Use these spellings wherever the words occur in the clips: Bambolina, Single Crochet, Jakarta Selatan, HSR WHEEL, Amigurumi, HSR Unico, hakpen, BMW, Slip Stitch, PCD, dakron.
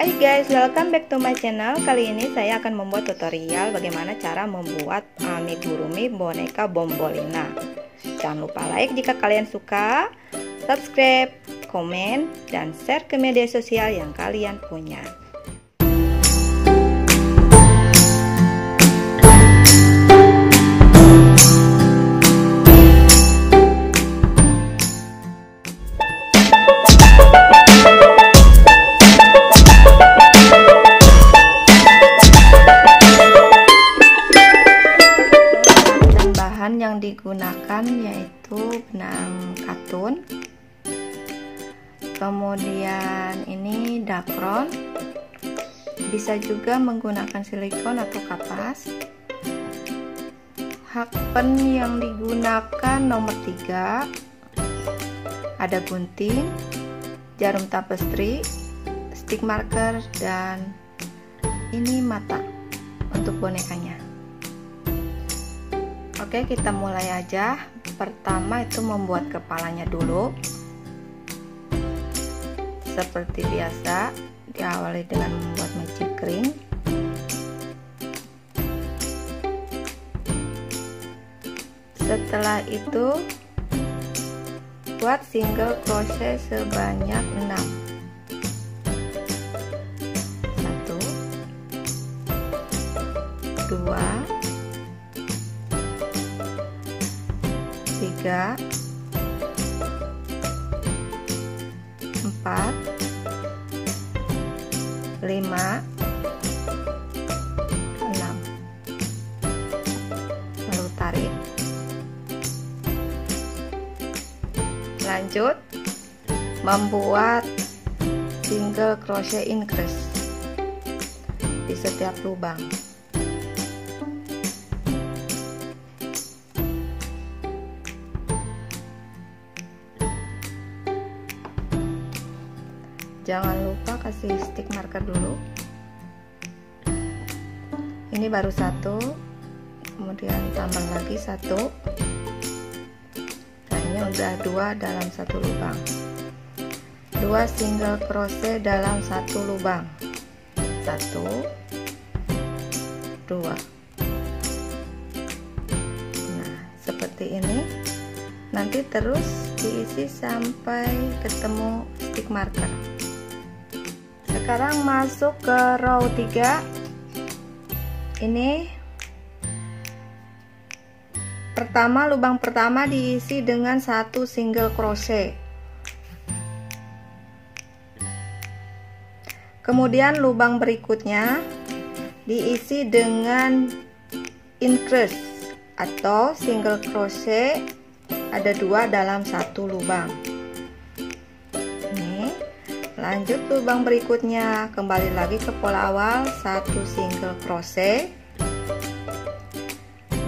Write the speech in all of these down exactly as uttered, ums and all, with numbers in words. Hai guys, welcome back to my channel. Kali ini saya akan membuat tutorial bagaimana cara membuat amigurumi boneka Bambolina. Jangan lupa like jika kalian suka, subscribe, komen, dan share ke media sosial yang kalian punya. Yang digunakan yaitu benang katun, kemudian ini dakron, bisa juga menggunakan silikon atau kapas. Hakpen yang digunakan nomor tiga, ada gunting, jarum tapestri, stick marker, dan ini mata untuk bonekanya. Oke, kita mulai aja. Pertama itu membuat kepalanya dulu. Seperti biasa, diawali dengan membuat magic ring. Setelah itu, buat single crochet sebanyak enam. Satu, dua, tiga, empat, lima, enam, lalu tarik. Lanjut membuat single crochet increase di setiap lubang. Jangan lupa kasih stick marker dulu. Ini baru satu, kemudian tambah lagi satu. Nah, ini udah dua dalam satu lubang. Dua single crochet dalam satu lubang. Satu, dua. Nah, seperti ini. Nanti terus diisi sampai ketemu stick marker. Sekarang masuk ke row tiga. Ini pertama, lubang pertama diisi dengan satu single crochet, kemudian lubang berikutnya diisi dengan increase atau single crochet, ada dua dalam satu lubang. Lanjut lubang berikutnya, kembali lagi ke pola awal, satu single crochet.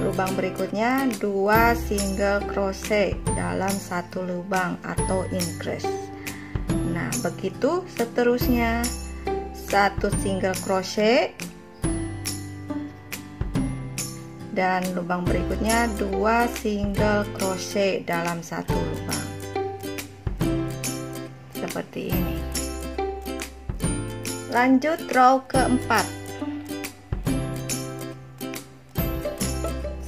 Lubang berikutnya dua single crochet dalam satu lubang atau increase. Nah, begitu seterusnya. Satu single crochet dan lubang berikutnya dua single crochet dalam satu lubang. Seperti ini. Lanjut row keempat,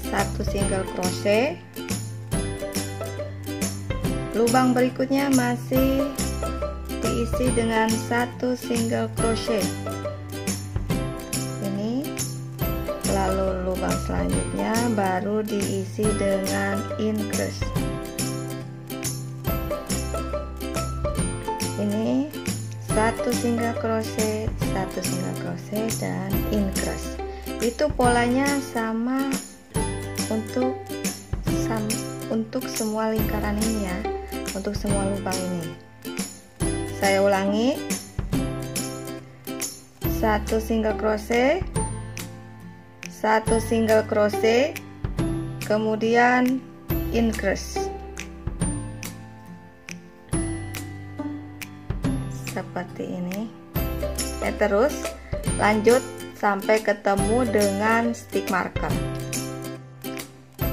satu single crochet, lubang berikutnya masih diisi dengan satu single crochet ini, lalu lubang selanjutnya baru diisi dengan increase. Ini satu single crochet, satu single crochet, dan increase. Itu polanya sama untuk sam, untuk semua lingkaran ini ya, untuk semua lubang ini. Saya ulangi, satu single crochet, satu single crochet, kemudian increase. Seperti ini ya, terus lanjut sampai ketemu dengan stick marker.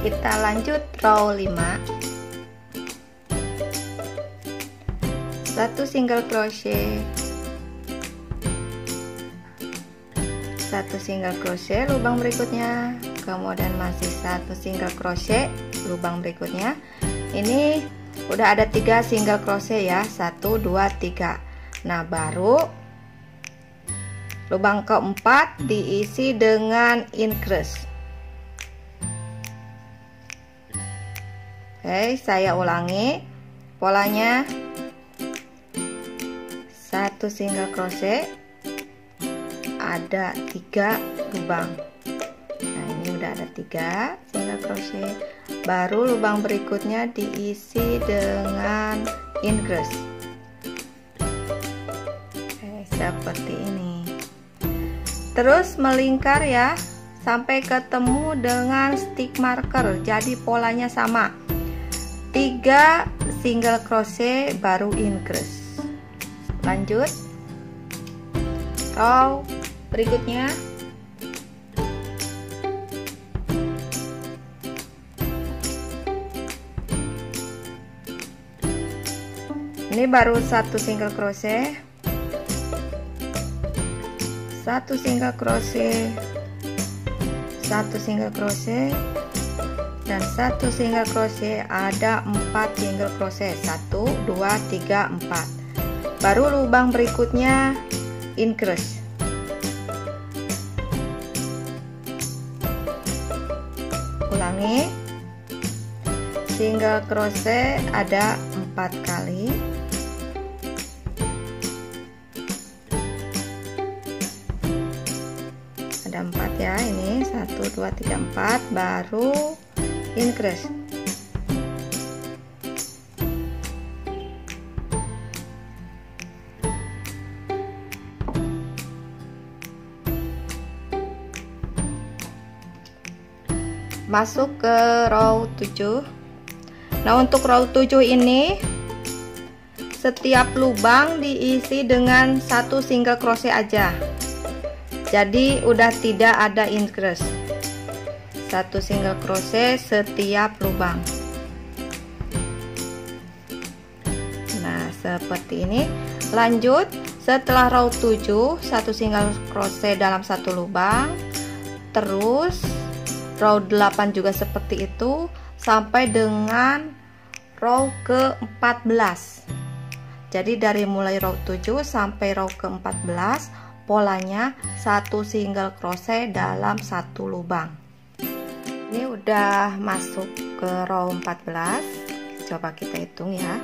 Kita lanjut row lima, satu single crochet, satu single crochet lubang berikutnya, kemudian masih satu single crochet lubang berikutnya. Ini udah ada tiga single crochet ya, satu dua tiga. Nah, baru lubang keempat diisi dengan increase. Oke, saya ulangi polanya. Satu single crochet, ada tiga lubang. Nah, ini udah ada tiga single crochet. Baru lubang berikutnya diisi dengan increase. Oke, seperti ini. Terus melingkar ya sampai ketemu dengan stick marker. Jadi polanya sama. tiga single crochet baru increase. Lanjut row berikutnya. Ini baru satu single crochet, satu single crochet, satu single crochet, dan satu single crochet. Ada empat single crochet, satu dua tiga empat. Baru lubang berikutnya increase. Ulangi, single crochet ada empat kali. Ada empat ya, ini satu dua tiga empat. Baru increase. Masuk ke row tujuh. Nah, untuk row tujuh ini setiap lubang diisi dengan satu single crochet aja. Jadi udah tidak ada increase. Satu single crochet setiap lubang. Nah, seperti ini. Lanjut, setelah row tujuh, satu single crochet dalam satu lubang. Terus row delapan juga seperti itu sampai dengan row ke empat belas. Jadi dari mulai row tujuh sampai row ke empat belas polanya satu single crochet dalam satu lubang. Ini udah masuk ke row empat belas. Coba kita hitung ya.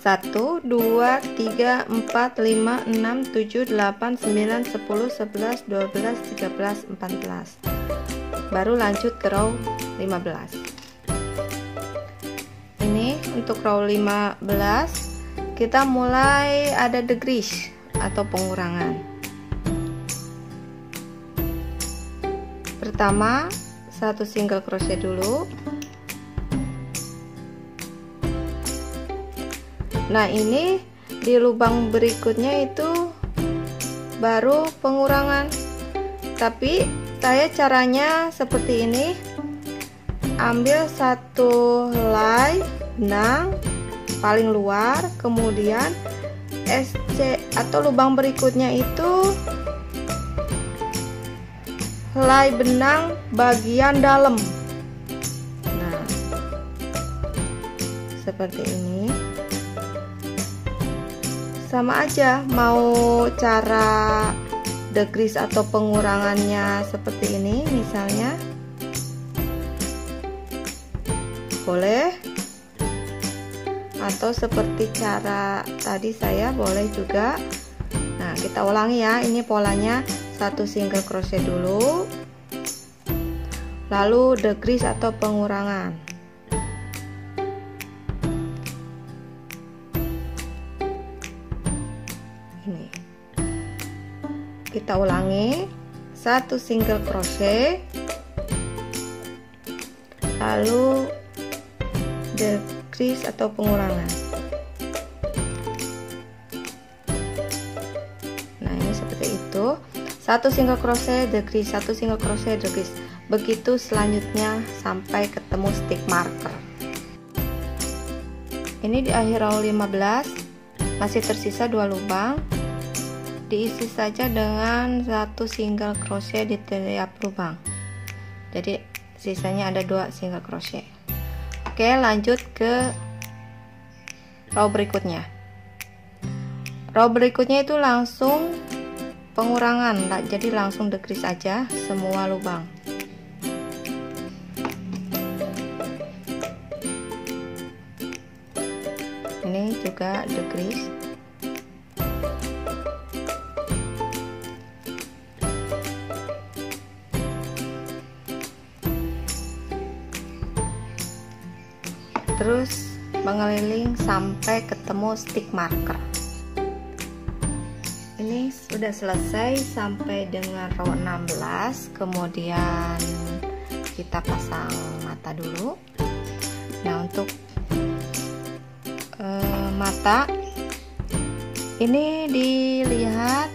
satu dua tiga empat lima enam tujuh delapan sembilan sepuluh sebelas dua belas tiga belas empat belas. Baru lanjut ke row lima belas. Ini untuk row lima belas kita mulai ada decrease atau pengurangan. Pertama satu single crochet dulu. Nah, ini di lubang berikutnya itu baru pengurangan, tapi saya caranya seperti ini. Ambil satu helai benang paling luar, kemudian S C atau lubang berikutnya itu helai benang bagian dalam. Nah, seperti ini. Sama aja, mau cara decrease atau pengurangannya seperti ini misalnya boleh, atau seperti cara tadi saya boleh juga. Nah, kita ulangi ya, ini polanya satu single crochet dulu, lalu decrease atau pengurangan. Ini kita ulangi, satu single crochet lalu decrease atau pengurangan. Nah, ini seperti itu. Satu single crochet decrease, satu single crochet decrease, begitu selanjutnya sampai ketemu stick marker. Ini di akhir row lima belas masih tersisa dua lubang. diisi saja dengan satu single crochet di tiap lubang. Jadi sisanya ada dua single crochet. Oke, lanjut ke row berikutnya. Row berikutnya itu langsung pengurangan, jadi langsung decrease aja semua lubang. Ini juga decrease. Terus mengeliling sampai ketemu stick marker. Ini sudah selesai sampai dengan row enam belas. Kemudian kita pasang mata dulu. Nah, untuk eh, mata ini dilihat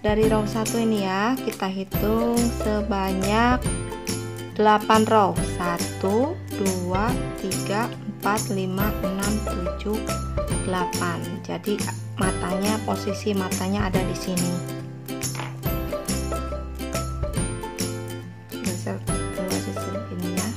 dari row satu ini ya. Kita hitung sebanyak delapan row. Satu dua tiga empat lima enam tujuh delapan. Jadi matanya, posisi matanya ada di sini. Geser dulu sisi ini ya.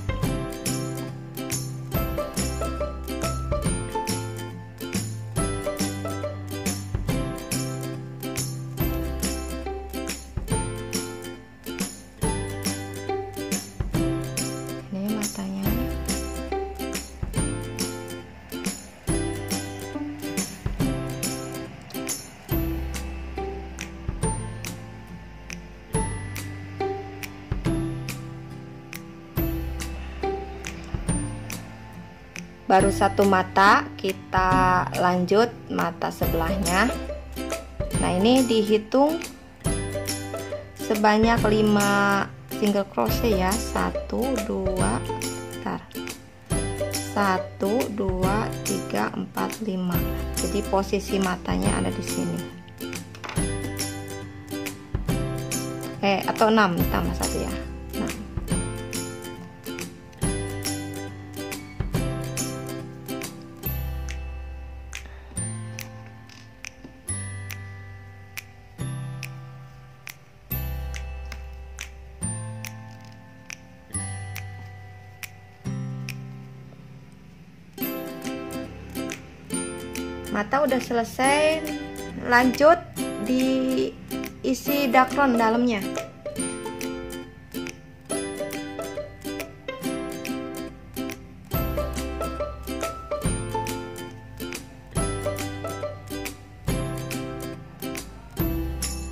Baru satu mata, kita lanjut mata sebelahnya. Nah, ini dihitung sebanyak lima single crochet ya. Satu dua satu dua tiga empat lima. Jadi posisi matanya ada di sini. Eh atau enam, tambah satu ya. Mata udah selesai, lanjut diisi dakron dalamnya.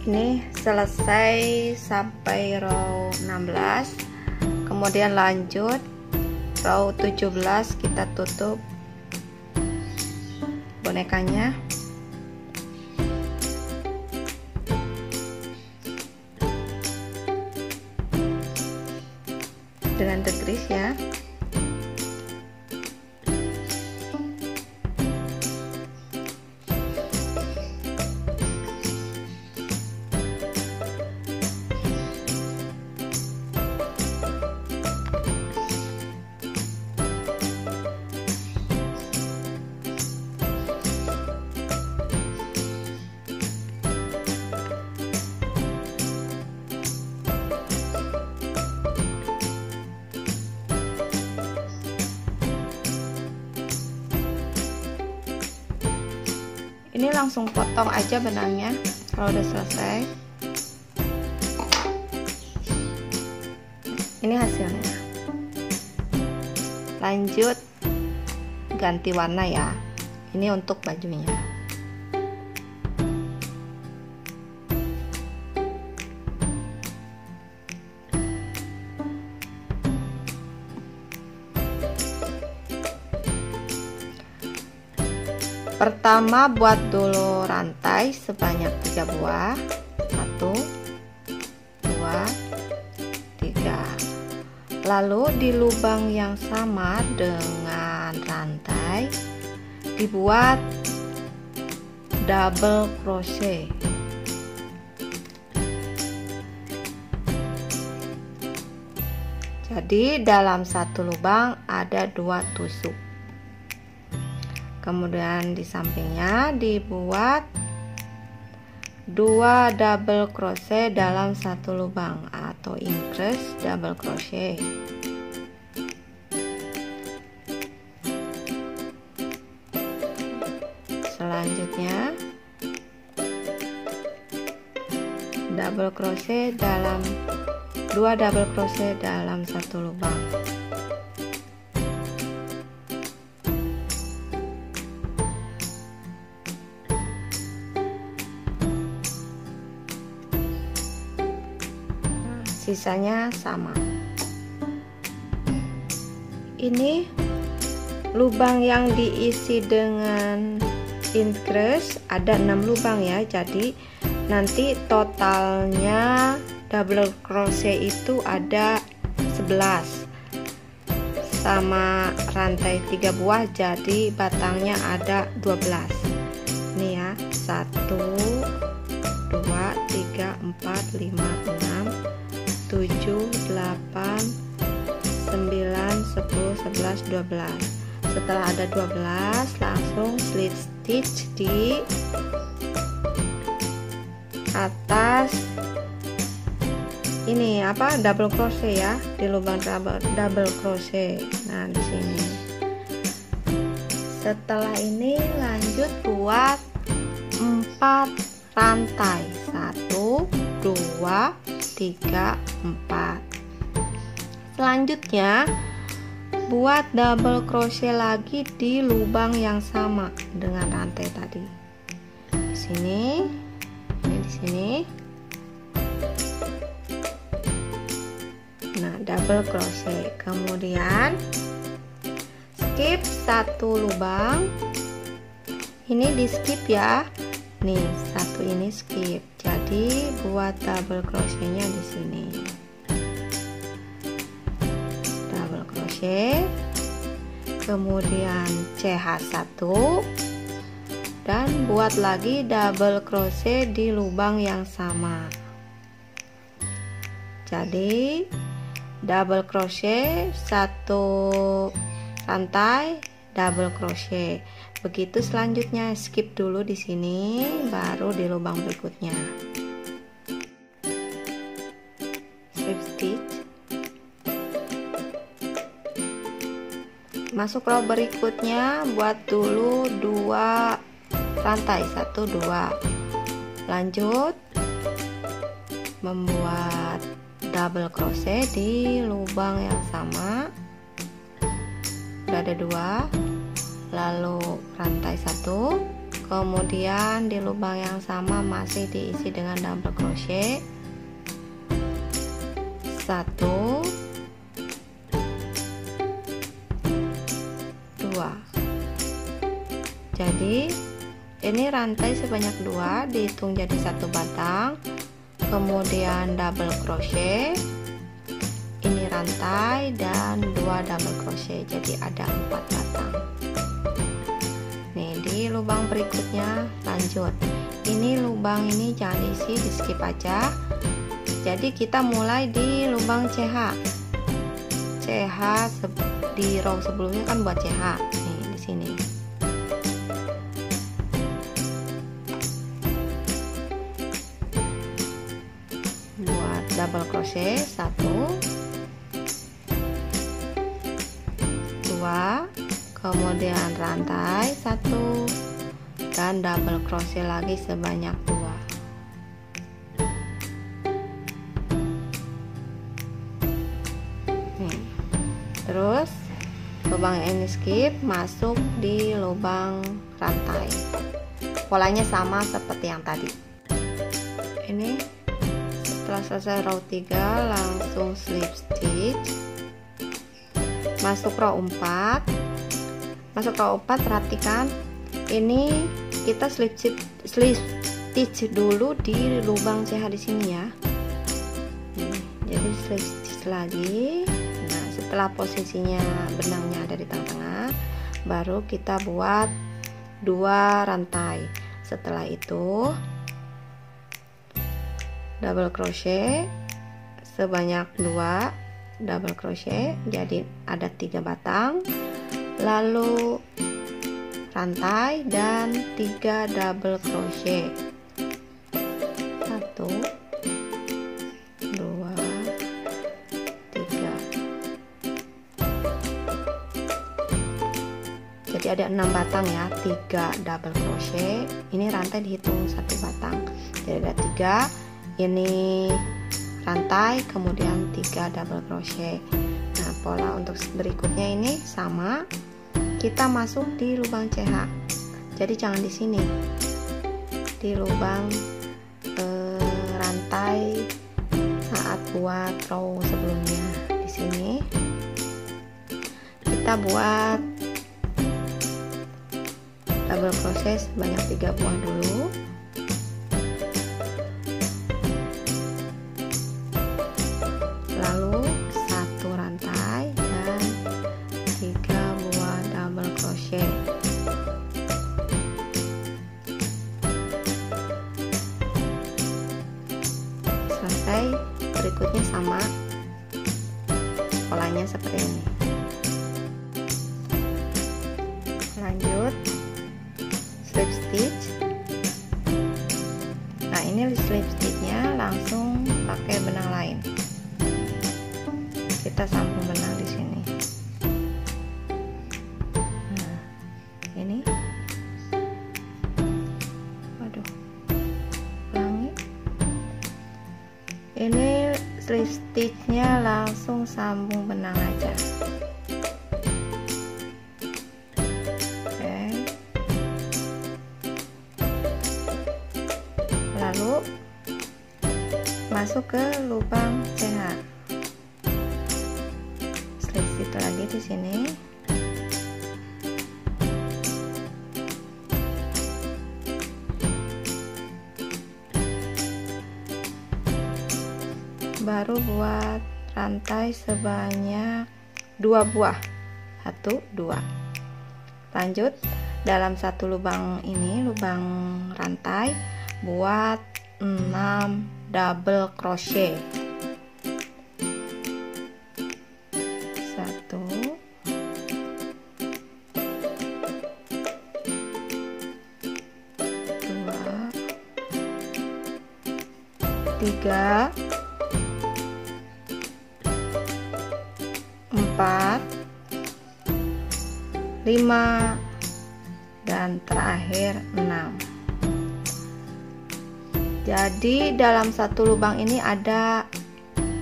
Ini selesai sampai row enam belas. Kemudian lanjut row tujuh belas, kita tutup bonekanya. Dengan decrease ya. Ini langsung potong aja benangnya kalau udah selesai. Ini hasilnya. Lanjut ganti warna ya. Ini untuk bajunya. Pertama buat dulu rantai sebanyak tiga buah. Satu dua tiga. Lalu di lubang yang sama dengan rantai dibuat double crochet. Jadi dalam satu lubang ada dua tusuk. Kemudian di sampingnya dibuat dua double crochet dalam satu lubang atau increase double crochet. Selanjutnya double crochet dalam dua double crochet dalam satu lubang. Sisanya sama. Ini lubang yang diisi dengan increase ada enam lubang ya, jadi nanti totalnya double crochet itu ada sebelas sama rantai tiga buah, jadi batangnya ada dua belas. Ini ya, satu dua tiga empat lima enam tujuh delapan sembilan sepuluh sebelas dua belas. Setelah ada dua belas langsung slip stitch di atas ini apa double crochet ya, di lubang double, double crochet. Nah, di sini. Setelah ini lanjut buat empat rantai. satu dua tiga empat. Selanjutnya buat double crochet lagi di lubang yang sama dengan rantai tadi. Di sini, ini di sini. Nah, double crochet. Kemudian skip satu lubang. Ini di skip ya. Nih, satu ini skip. Jadi buat double crochetnya di sini. Kemudian C H satu dan buat lagi double crochet di lubang yang sama. Jadi double crochet satu rantai, double crochet. Begitu selanjutnya, skip dulu di sini baru di lubang berikutnya. Slip stitch. Masuk row berikutnya, buat dulu dua rantai, satu dua, lanjut membuat double crochet di lubang yang sama, udah ada dua, lalu rantai satu, kemudian di lubang yang sama masih diisi dengan double crochet, satu. Jadi ini rantai sebanyak dua dihitung jadi satu batang, kemudian double crochet, ini rantai dan dua double crochet, jadi ada empat batang. Nih, di lubang berikutnya lanjut. Ini lubang ini jangan diisi, di skip aja. Jadi kita mulai di lubang C H. C H di row sebelumnya kan buat C H. Nih, di sini. Double crochet satu, dua, kemudian rantai satu dan double crochet lagi sebanyak dua. Nih. Terus lubang ini skip, masuk di lubang rantai. Polanya sama seperti yang tadi. Ini. Setelah selesai row tiga langsung slip stitch, masuk row empat. Masuk row empat, perhatikan ini kita slip stitch, slip stitch dulu di lubang C H di sini ya. Nih, jadi slip stitch lagi. Nah, setelah posisinya benangnya ada di tengah-tengah, baru kita buat dua rantai. Setelah itu double crochet sebanyak dua double crochet, jadi ada tiga batang, lalu rantai dan tiga double crochet. jadi ada enam batang ya, tiga double crochet, ini rantai dihitung satu batang, jadi ada tiga, ini rantai, kemudian tiga double crochet. Nah, pola untuk berikutnya ini sama, kita masuk di lubang C H, jadi jangan di sini, di lubang eh, rantai saat buat row sebelumnya. Di sini kita buat double crochet sebanyak tiga buah dulu. Lalu satu rantai dan tiga buah double crochet. Selesai. Berikutnya sama. Polanya seperti ini. Lanjut slip stitch. Nah, ini slip stitchnya langsung pakai benang lain. Kita sambung benang di sini. Nah, ini, waduh, langit. Ini slip stitchnya langsung sambung benang aja. Lalu masuk ke lubang C H, slip stitch lagi di sini, baru buat rantai sebanyak dua buah, satu dua. Lanjut dalam satu lubang ini, lubang rantai, buat enam double crochet, satu, dua, tiga, empat, lima, dan terakhir enam. Jadi dalam satu lubang ini ada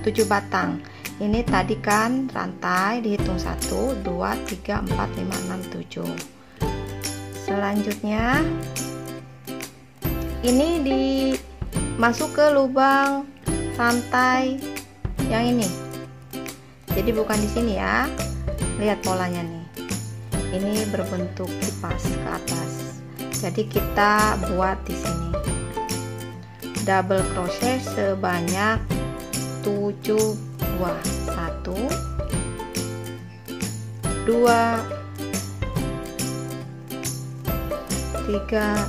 tujuh batang. Ini tadi kan rantai dihitung satu, dua, tiga, empat, lima, enam, tujuh. Selanjutnya ini di masuk ke lubang rantai yang ini. Jadi bukan di sini ya. Lihat polanya nih. Ini berbentuk kipas ke atas. Jadi kita buat di sini double crochet sebanyak tujuh buah, satu, dua, tiga,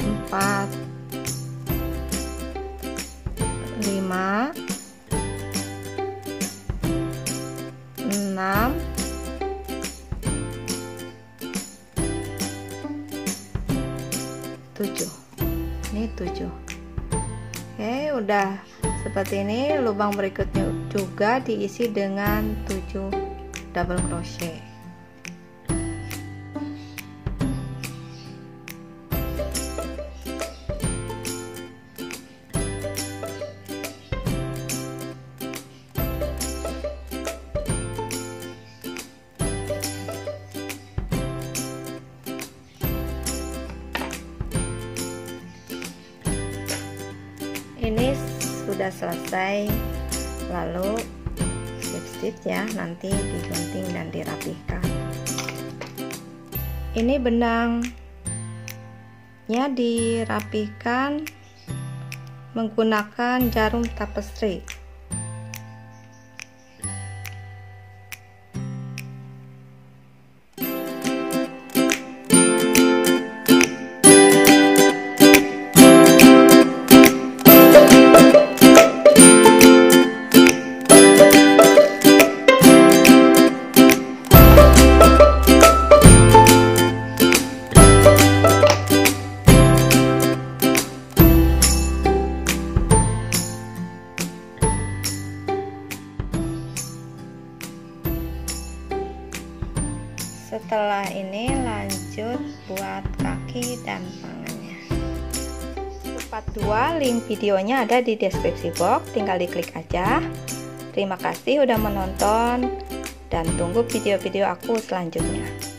empat, lima, enam, tujuh. Ini tujuh. Oke, udah seperti ini. Lubang berikutnya juga diisi dengan tujuh double crochet. Ini sudah selesai. Lalu slip stitch ya, nanti digunting dan dirapihkan. Ini benangnya dirapihkan menggunakan jarum tapestry. Setelah ini lanjut buat kaki dan tangannya. Part dua link videonya ada di deskripsi box, tinggal diklik aja. Terima kasih udah menonton dan tunggu video-video aku selanjutnya.